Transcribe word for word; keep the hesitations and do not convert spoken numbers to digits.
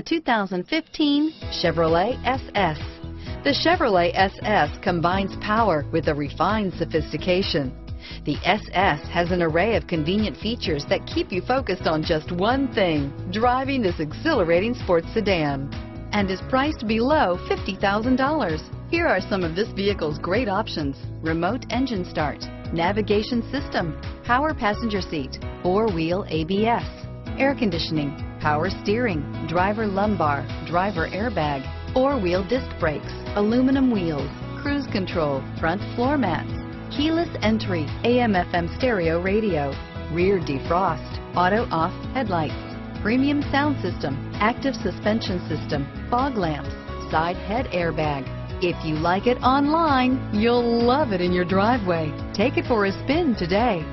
The two thousand fifteen Chevrolet S S. The Chevrolet S S combines power with a refined sophistication. The S S has an array of convenient features that keep you focused on just one thing, driving this exhilarating sports sedan, and is priced below fifty thousand dollars. Here are some of this vehicle's great options: remote engine start, navigation system, power passenger seat, four-wheel A B S, air conditioning, power steering, driver lumbar, driver airbag, four-wheel disc brakes, aluminum wheels, cruise control, front floor mats, keyless entry, A M F M stereo radio, rear defrost, auto-off headlights, premium sound system, active suspension system, fog lamps, side head airbag. If you like it online, you'll love it in your driveway. Take it for a spin today.